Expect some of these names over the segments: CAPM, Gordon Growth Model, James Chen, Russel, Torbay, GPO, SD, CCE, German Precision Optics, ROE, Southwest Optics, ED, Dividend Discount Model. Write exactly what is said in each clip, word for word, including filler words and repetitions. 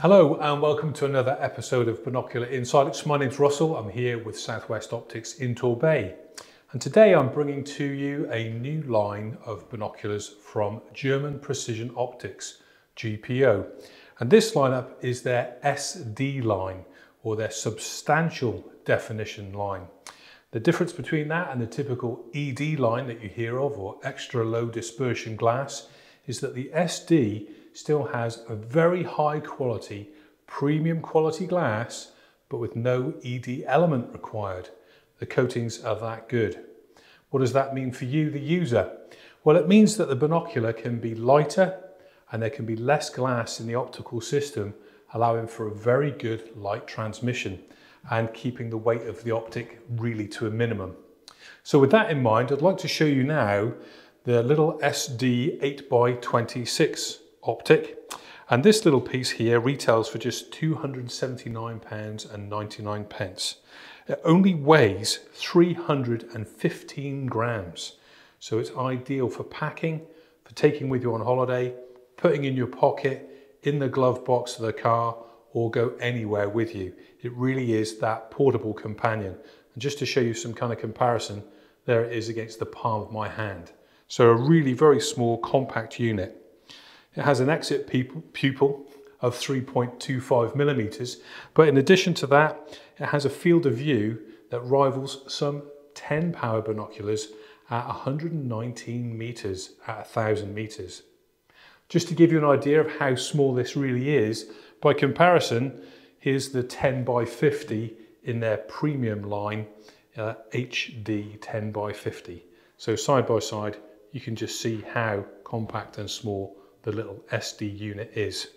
Hello and welcome to another episode of Binocular Insights. My name's Russell, I'm here with Southwest Optics in Torbay. And today I'm bringing to you a new line of binoculars from German Precision Optics, G P O. And this lineup is their S D line, or their substantial definition line. The difference between that and the typical E D line that you hear of, or extra low dispersion glass, is that the S D still has a very high quality, premium quality glass, but with no E D element required. The coatings are that good. What does that mean for you, the user? Well, it means that the binocular can be lighter and there can be less glass in the optical system, allowing for a very good light transmission and keeping the weight of the optic really to a minimum. So with that in mind, I'd like to show you now the little S D eight by twenty-six optic, and this little piece here retails for just two hundred seventy-nine pounds and ninety-nine pence. It only weighs three hundred fifteen grams, so it's ideal for packing, for taking with you on holiday, putting in your pocket, in the glove box of the car, or go anywhere with you. It really is that portable companion. And just to show you some kind of comparison, there it is against the palm of my hand. So a really very small compact unit. It has an exit pupil of three point two five millimeters, but in addition to that, it has a field of view that rivals some ten power binoculars at one hundred nineteen meters at one thousand meters. Just to give you an idea of how small this really is, by comparison, here's the ten by fifty in their premium line, uh, H D ten by fifty. So side by side, you can just see how compact and small the little S D unit is.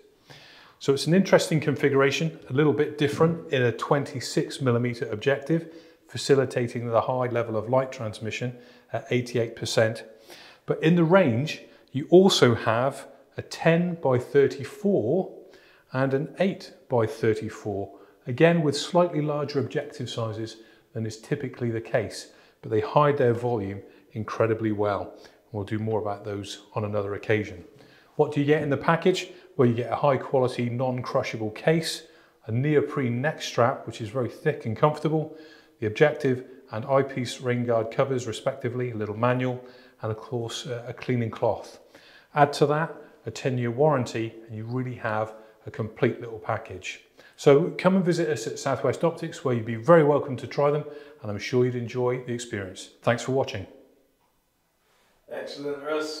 So it's an interesting configuration, a little bit different in a twenty-six millimeter objective, facilitating the high level of light transmission at eighty-eight percent. But in the range, you also have a ten by thirty-four and an eight by thirty-four, again with slightly larger objective sizes than is typically the case, but they hide their volume incredibly well. We'll do more about those on another occasion. What do you get in the package? Well, you get a high quality non-crushable case, a neoprene neck strap, which is very thick and comfortable, the objective and eyepiece rain guard covers respectively, a little manual, and of course a cleaning cloth. Add to that a ten year warranty and you really have a complete little package. So come and visit us at Southwest Optics, where you'd be very welcome to try them, and I'm sure you'd enjoy the experience. Thanks for watching. Excellent, Russ.